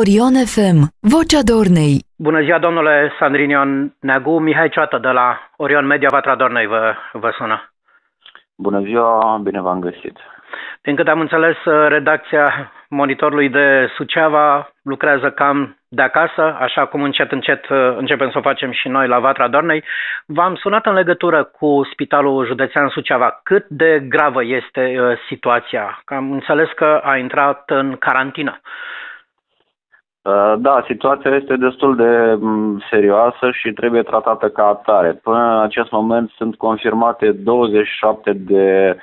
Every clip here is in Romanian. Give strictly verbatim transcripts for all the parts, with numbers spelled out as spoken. Orion F M, Vocea Dornei. Bună ziua, domnule Sandrinio Neagu, Mihai Ciotă de la Orion Media Vatra Dornei vă, vă sună. Bună ziua, bine v-am găsit. Din câte am înțeles, redacția Monitorului de Suceava lucrează cam de acasă, așa cum încet, încet începem să o facem și noi la Vatra Dornei. V-am sunat în legătură cu Spitalul Județean Suceava. Cât de gravă este situația? Am înțeles că a intrat în carantină. Da, situația este destul de serioasă și trebuie tratată ca atare. Până în acest moment sunt confirmate douăzeci și șapte de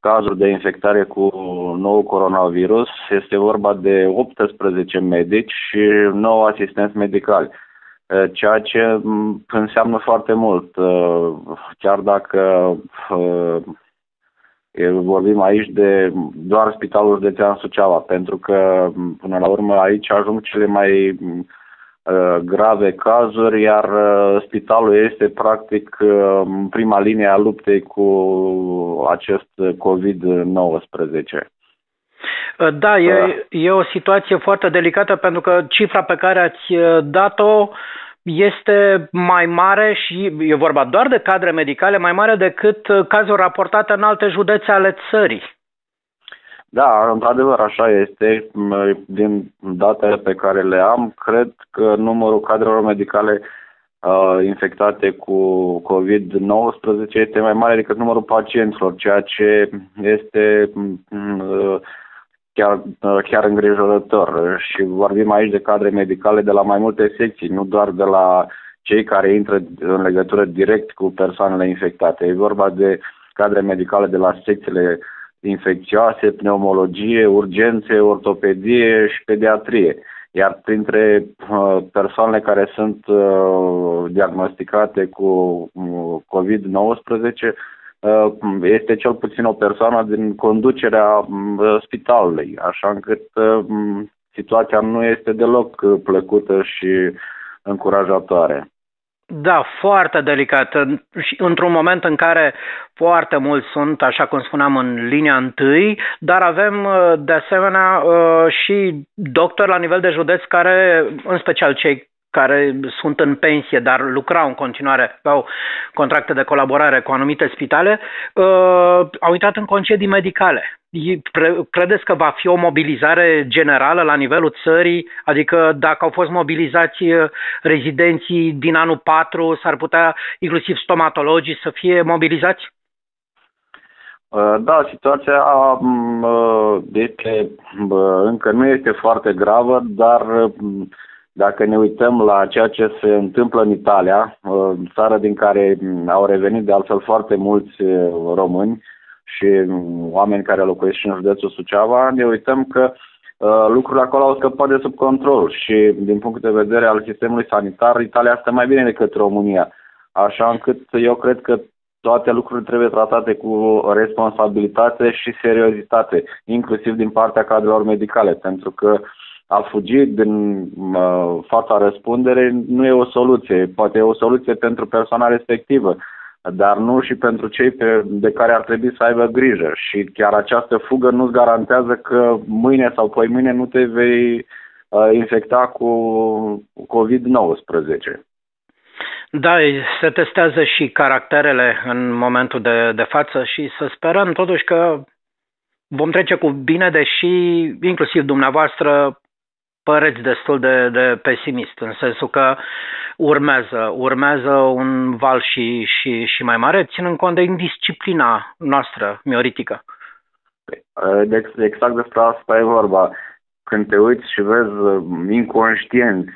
cazuri de infectare cu nou coronavirus. Este vorba de optsprezece medici și nouă asistenți medicali, ceea ce înseamnă foarte mult. Chiar dacă vorbim aici de doar Spitalul Județean Suceava, pentru că până la urmă aici ajung cele mai uh, grave cazuri, iar uh, spitalul este practic uh, prima linie a luptei cu acest COVID nouăsprezece. Da, e, uh. e o situație foarte delicată, pentru că cifra pe care ați dat-o este mai mare, și e vorba doar de cadre medicale, mai mare decât cazuri raportate în alte județe ale țării. Da, într-adevăr așa este. Din datele pe care le am, cred că numărul cadrelor medicale uh, infectate cu COVID nouăsprezece este mai mare decât numărul pacienților, ceea ce este uh, Chiar, chiar îngrijorător. Și vorbim aici de cadre medicale de la mai multe secții, nu doar de la cei care intră în legătură direct cu persoanele infectate. E vorba de cadre medicale de la secțiile infecțioase, pneumologie, urgențe, ortopedie și pediatrie. Iar printre persoanele care sunt diagnosticate cu COVID nouăsprezece, este cel puțin o persoană din conducerea spitalului, așa încât situația nu este deloc plăcută și încurajatoare. Da, foarte delicat. Într-un moment în care foarte mulți sunt, așa cum spuneam, în linia întâi, dar avem de asemenea și doctori la nivel de județ care, în special cei care sunt în pensie, dar lucrau în continuare, au contracte de colaborare cu anumite spitale, uh, au intrat în concedii medicale. Credeți că va fi o mobilizare generală la nivelul țării? Adică dacă au fost mobilizați rezidenții din anul patru, s-ar putea inclusiv stomatologii să fie mobilizați? Da, situația este, încă nu este foarte gravă, dar dacă ne uităm la ceea ce se întâmplă în Italia, țară din care au revenit de altfel foarte mulți români și oameni care locuiesc și în județul Suceava, ne uităm că lucrurile acolo au scăpat de sub control și din punct de vedere al sistemului sanitar, Italia stă mai bine decât România. Așa încât eu cred că toate lucrurile trebuie tratate cu responsabilitate și seriozitate, inclusiv din partea cadrelor medicale, pentru că a fugi din uh, fața răspunderei nu e o soluție. Poate e o soluție pentru persoana respectivă, dar nu și pentru cei pe, de care ar trebui să aibă grijă. Și chiar această fugă nu-ți garantează că mâine sau poimâine nu te vei uh, infecta cu COVID nouăsprezece. Da, se testează și caracterele în momentul de, de față și să sperăm totuși că vom trece cu bine, deși inclusiv dumneavoastră păreți destul de, de pesimist, în sensul că urmează, urmează un val și, și, și mai mare, ținând cont de indisciplina noastră mioritică. Exact despre asta e vorba. Când te uiți și vezi inconștienți,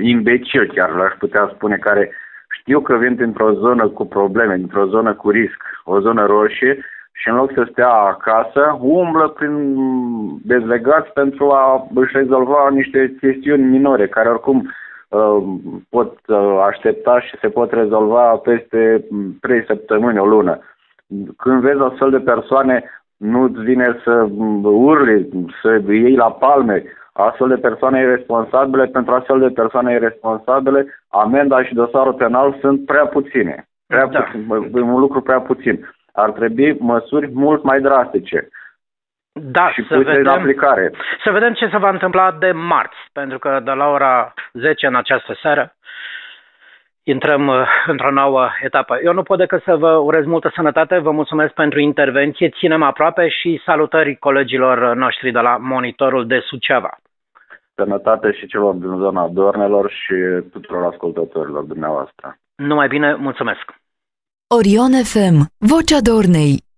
imbecili chiar l-aș putea spune, care știu că vin dintr-o zonă cu probleme, dintr-o zonă cu risc, o zonă roșie, și în loc să stea acasă, umblă prin dezlegați pentru a își rezolva niște chestiuni minore, care oricum pot aștepta și se pot rezolva peste trei săptămâni, o lună. Când vezi astfel de persoane, nu-ți vine să urli, să iei la palme. Astfel de persoane iresponsabile, pentru astfel de persoane iresponsabile, amenda și dosarul penal sunt prea puține. Prea da. puțin, un lucru prea puțin. Ar trebui măsuri mult mai drastice. Da, și să vedem, în aplicare. Să vedem ce se va întâmpla de marți, pentru că de la ora zece în această seară intrăm într-o nouă etapă. Eu nu pot decât să vă urez multă sănătate, vă mulțumesc pentru intervenție, ținem aproape și salutări colegilor noștri de la Monitorul de Suceava. Sănătate și celor din zona Dornelor și tuturor ascultătorilor dumneavoastră. Numai bine, mulțumesc! Orion F M, Vocea Dornei.